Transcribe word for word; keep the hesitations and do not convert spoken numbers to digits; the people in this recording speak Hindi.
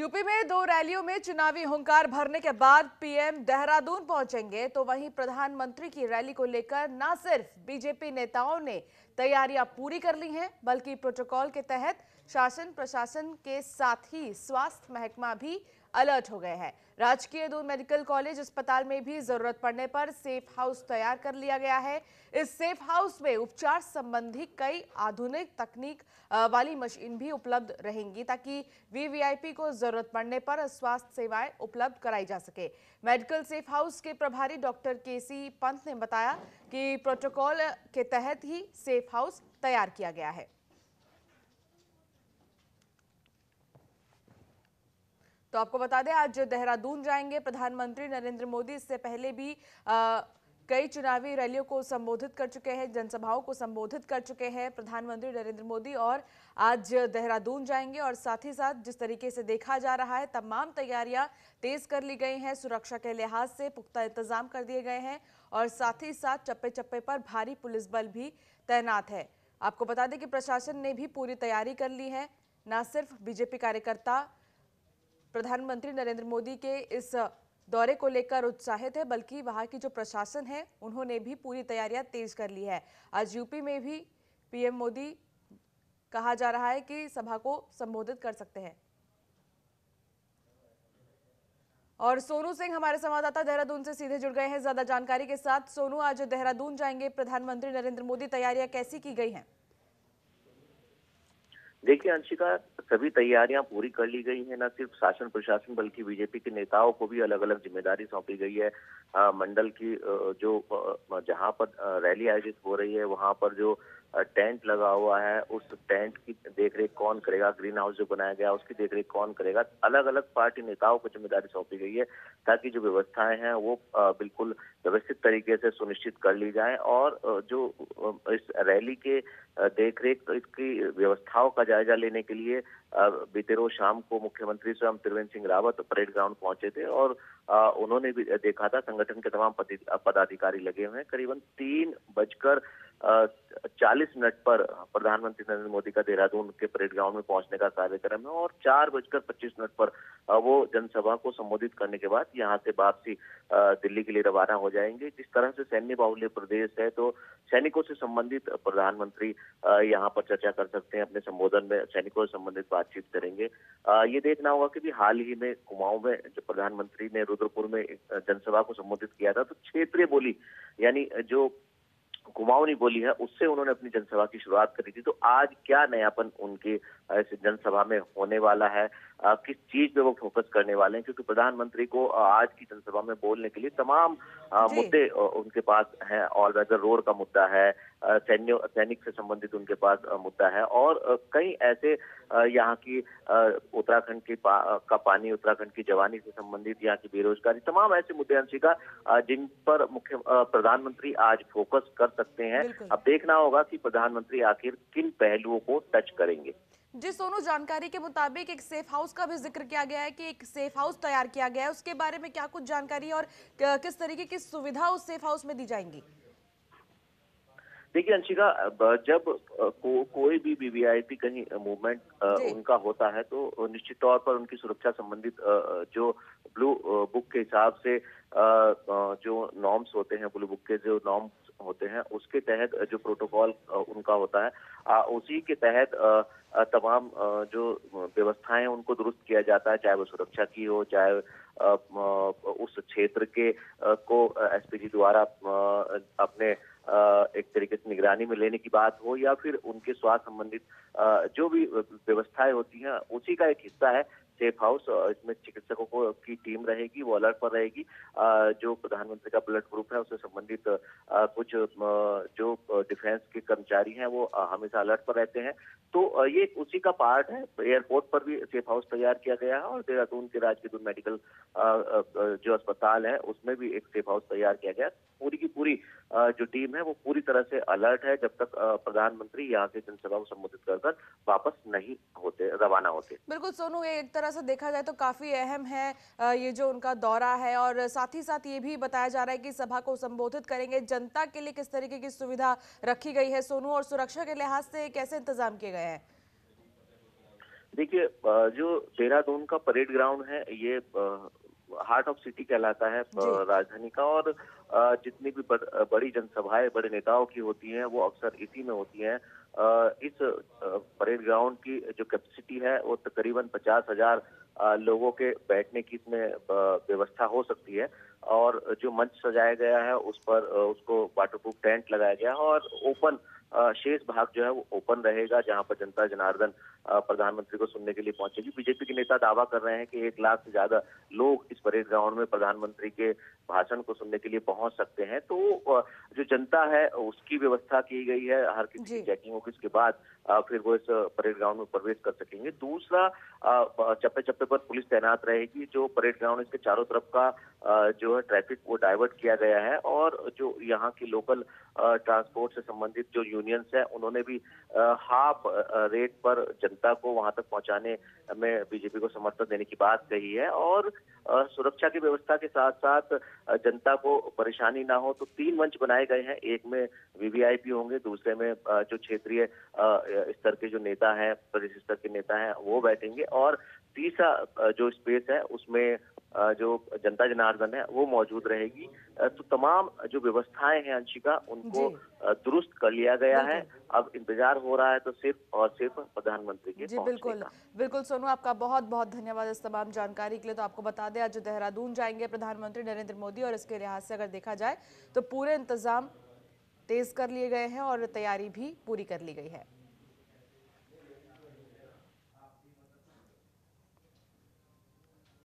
यूपी में दो रैलियों में चुनावी हुंकार भरने के बाद पीएम देहरादून पहुंचेंगे तो वहीं प्रधानमंत्री की रैली को लेकर न सिर्फ बीजेपी नेताओं ने तैयारियां पूरी कर ली हैं बल्कि प्रोटोकॉल के तहत शासन प्रशासन के साथ ही स्वास्थ्य महकमा भी अलर्ट हो गए हैं। राजकीय दून मेडिकल कॉलेज अस्पताल में भी जरूरत पड़ने पर सेफ हाउस तैयार कर लिया गया है। इस सेफ हाउस में उपचार संबंधी कई आधुनिक तकनीक वाली मशीन भी उपलब्ध रहेंगी ताकि वीवीआईपी को जरूरत पड़ने पर स्वास्थ्य सेवाएं उपलब्ध कराई जा सके। मेडिकल सेफ हाउस के प्रभारी डॉक्टर केसी पंत ने बताया कि प्रोटोकॉल के तहत ही सेफ हाउस तैयार किया गया है। तो आपको बता दें, आज देहरादून जाएंगे प्रधानमंत्री नरेंद्र मोदी। इससे पहले भी आ, कई चुनावी रैलियों को संबोधित कर चुके हैं, जनसभाओं को संबोधित कर चुके हैं प्रधानमंत्री नरेंद्र मोदी, और आज देहरादून जाएंगे। और साथ ही साथ जिस तरीके से देखा जा रहा है, तमाम तैयारियां तेज कर ली गई हैं, सुरक्षा के लिहाज से पुख्ता इंतजाम कर दिए गए हैं और साथ ही साथ चप्पे चप्पे पर भारी पुलिस बल भी तैनात है। आपको बता दें कि प्रशासन ने भी पूरी तैयारी कर ली है। न सिर्फ बीजेपी कार्यकर्ता प्रधानमंत्री नरेंद्र मोदी के इस दौरे को लेकर उत्साहित है बल्कि वहां की जो प्रशासन है उन्होंने भी पूरी तैयारियां तेज कर ली है। आज यूपी में भी पीएम मोदी कहा जा रहा है कि सभा को संबोधित कर सकते हैं। और सोनू सिंह हमारे संवाददाता देहरादून से सीधे जुड़ गए हैं ज्यादा जानकारी के साथ। सोनू, आज देहरादून जाएंगे प्रधानमंत्री नरेंद्र मोदी, तैयारियां कैसी की गई हैं? देखिए अंशिका, सभी तैयारियां पूरी कर ली गई है। न सिर्फ शासन प्रशासन बल्कि बीजेपी के नेताओं को भी अलग अलग जिम्मेदारी सौंपी गई है। मंडल की जो जहां पर रैली आयोजित हो रही है वहां पर जो टेंट लगा हुआ है उस टेंट की देखरेख कौन करेगा, ग्रीन हाउस जो बनाया गया उसकी देखरेख कौन करेगा, अलग अलग पार्टी नेताओं को जिम्मेदारी सौंपी गई है ताकि जो व्यवस्थाएं हैं वो बिल्कुल व्यवस्थित तरीके से सुनिश्चित कर ली जाए और जो इस रैली के देखरेख इसकी व्यवस्थाओं का जायजा लेने के लिए बीते रोज शाम को मुख्यमंत्री स्वयं त्रिवेंद्र सिंह रावत परेड ग्राउंड पहुंचे थे और उन्होंने भी देखा था, संगठन के तमाम पदाधिकारी लगे हुए हैं। करीबन तीन बजकर चालीस मिनट पर प्रधानमंत्री नरेंद्र मोदी का देहरादून के परेड ग्राउंड में पहुंचने का कार्यक्रम है और चार बजकर पच्चीस मिनट पर वो जनसभा को संबोधित करने के बाद यहाँ से वापसी दिल्ली के लिए रवाना हो जाएंगे। जिस तरह से सैन्य बाहुल्य प्रदेश है तो सैनिकों से संबंधित प्रधानमंत्री यहाँ पर चर्चा कर सकते हैं, अपने संबोधन में सैनिकों से संबंधित बातचीत करेंगे। ये देखना होगा कि भी हाल ही में कुमाऊं में जो प्रधानमंत्री ने रुद्रपुर में जनसभा को संबोधित किया था तो क्षेत्रीय बोली यानी जो कुमाऊनी बोली है उससे उन्होंने अपनी जनसभा की शुरुआत करी थी। तो आज क्या नयापन उनके इस जनसभा में होने वाला है, किस चीज पे वो फोकस करने वाले हैं, क्योंकि प्रधानमंत्री को आज की जनसभा में बोलने के लिए तमाम मुद्दे उनके पास हैं। ऑल वेदर रोड का मुद्दा है, सैन्य सैनिक से संबंधित उनके पास मुद्दा है और कई ऐसे यहाँ की उत्तराखंड की पा, का पानी, उत्तराखंड की जवानी से संबंधित, यहाँ की बेरोजगारी, तमाम ऐसे मुद्दे अंशिका जिन पर मुख्य प्रधानमंत्री आज फोकस कर सकते हैं। अब देखना होगा कि प्रधानमंत्री आखिर किन पहलुओं को टच करेंगे। जी सोनू, जानकारी के मुताबिक एक सेफ हाउस का भी जिक्र किया गया है कि एक सेफ हाउस तैयार किया गया है, उसके बारे में क्या कुछ जानकारी और किस तरीके की सुविधा उस सेफ हाउस में दी जाएंगी? देखिए अंशिका, जब को, कोई भी वीवीआईपी कहीं मूवमेंट उनका होता है तो निश्चित तौर पर उनकी सुरक्षा संबंधित जो ब्लू बुक के हिसाब से जो नॉर्म्स होते हैं, ब्लू बुक के जो नॉर्म्स होते हैं उसके तहत जो प्रोटोकॉल उनका होता है उसी के तहत तमाम जो व्यवस्थाएं उनको दुरुस्त किया जाता है, चाहे वो सुरक्षा की हो, चाहे उस क्षेत्र के को एसपीजी द्वारा अपने एक तरीके से निगरानी में लेने की बात हो या फिर उनके स्वास्थ्य संबंधित जो भी व्यवस्थाएं होती हैं उसी का एक हिस्सा है सेफ हाउस। इसमें चिकित्सकों को की टीम रहेगी, वो अलर्ट पर रहेगी। जो प्रधानमंत्री का ब्लड ग्रुप है उससे संबंधित कुछ जो डिफेंस के कर्मचारी हैं वो हमेशा अलर्ट पर रहते हैं। तो ये उसी का पार्ट है। एयरपोर्ट पर भी सेफ हाउस तैयार किया गया है और देहरादून के राजकीय दून मेडिकल जो अस्पताल है उसमें भी एक सेफ हाउस तैयार किया गया है। पूरी की पूरी जो टीम है वो पूरी तरह से अलर्ट है जब तक प्रधानमंत्री यहाँ से जनसभा को संबोधित कर कर वापस नहीं होते, रवाना होते। बिल्कुल सोनू, एक तरह से देखा जाए तो काफी अहम है ये जो उनका दौरा है और साथ ही साथ ये भी बताया जा रहा है कि सभा को संबोधित करेंगे। जनता के लिए किस तरीके की सुविधा रखी गई है सोनू, और सुरक्षा के लिहाज से कैसे इंतजाम किए गए हैं? देखिए, जो देहरादून का परेड ग्राउंड है ये हार्ट ऑफ सिटी कहलाता है राजधानी का, और जितनी भी बड़ी जनसभाएं बड़े नेताओं की होती हैं वो अक्सर इसी में होती हैं। इस परेड ग्राउंड की जो कैपेसिटी है वो तकरीबन पचास हजार लोगों के बैठने की इसमें व्यवस्था हो सकती है, और जो मंच सजाया गया है उस पर उसको वाटरप्रूफ टेंट लगाया गया है, और ओपन शेष भाग जो है वो ओपन रहेगा, जहां पर जनता जनार्दन प्रधानमंत्री को सुनने के लिए पहुंचेगी। बीजेपी के नेता दावा कर रहे हैं कि एक लाख से ज्यादा लोग इस परेड ग्राउंड में प्रधानमंत्री के भाषण को सुनने के लिए पहुंच सकते हैं। तो जो जनता है उसकी व्यवस्था की गई है, हर किसी की चेकिंग होगी, उसके बाद फिर वो इस परेड ग्राउंड में प्रवेश कर सकेंगे। दूसरा, चप्पे चप्पे पर पुलिस तैनात रहेगी। जो परेड ग्राउंड इसके चारों तरफ का जो है ट्रैफिक वो डाइवर्ट किया गया है, और जो यहाँ की लोकल ट्रांसपोर्ट से संबंधित जो यूनियंस है उन्होंने भी हाफ रेट पर जनता को वहां तक पहुंचाने में बीजेपी को समर्थन देने की बात कही है। और सुरक्षा की व्यवस्था के साथ साथ जनता को परेशानी ना हो तो तीन मंच बनाए गए हैं, एक में वीवीआईपी होंगे, दूसरे में जो क्षेत्रीय स्तर के जो नेता हैं, प्रदेश स्तर के नेता हैं वो बैठेंगे, और तीसरा जो स्पेस है उसमें जो जनता जनार्दन है वो मौजूद रहेगी। तो तमाम जो व्यवस्थाएं हैं अंशिका, उनको दुरुस्त कर लिया गया है। अब इंतजार हो रहा है तो सिर्फ और सिर्फ प्रधानमंत्री के पहुंचने का। बिल्कुल बिल्कुल सोनू, आपका बहुत बहुत धन्यवाद इस तमाम जानकारी के लिए। तो आपको बता दें, आज देहरादून जाएंगे प्रधानमंत्री नरेंद्र मोदी, और इसके लिहाज से अगर देखा जाए तो पूरे इंतजाम तेज कर लिए गए हैं और तैयारी भी पूरी कर ली गई है।